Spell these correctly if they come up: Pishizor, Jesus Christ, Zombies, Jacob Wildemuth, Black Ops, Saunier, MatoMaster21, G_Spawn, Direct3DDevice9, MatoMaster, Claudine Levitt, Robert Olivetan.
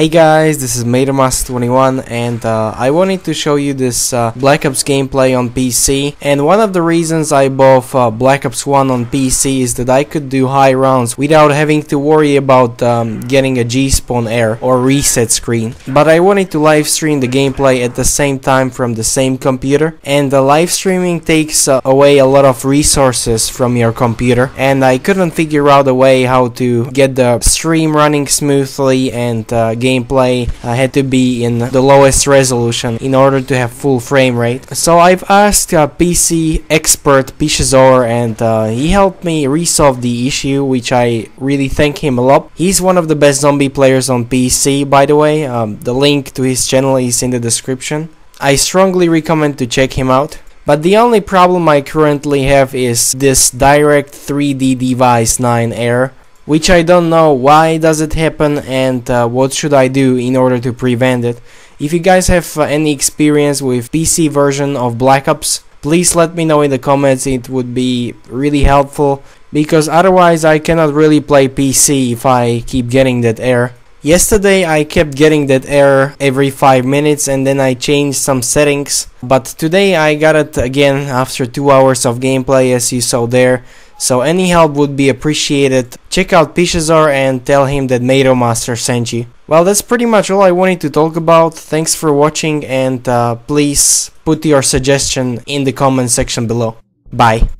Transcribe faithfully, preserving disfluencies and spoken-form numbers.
Hey guys, this is MatoMaster twenty-one and uh, I wanted to show you this uh, Black Ops gameplay on P C, and one of the reasons I bought uh, Black Ops one on P C is that I could do high rounds without having to worry about um, getting a G spawn error or reset screen. But I wanted to live stream the gameplay at the same time from the same computer, and the live streaming takes uh, away a lot of resources from your computer, and I couldn't figure out a way how to get the stream running smoothly and uh, game Gameplay uh, had to be in the lowest resolution in order to have full frame rate. So I've asked uh, P C expert Pishizor, and uh, he helped me resolve the issue, which I really thank him a lot. He's one of the best zombie players on P C, by the way. Um, the link to his channel is in the description. I strongly recommend to check him out. But the only problem I currently have is this Direct three D Device nine error, which I don't know why does it happen, and uh, what should I do in order to prevent it. If you guys have uh, any experience with P C version of Black Ops, please let me know in the comments. It would be really helpful, because otherwise I cannot really play P C if I keep getting that error. Yesterday I kept getting that error every five minutes, and then I changed some settings, but today I got it again after two hours of gameplay, as you saw there. So any help would be appreciated. Check out Pishizor and tell him that MatoMaster sent you. Well, that's pretty much all I wanted to talk about. Thanks for watching, and uh, please put your suggestion in the comment section below. Bye.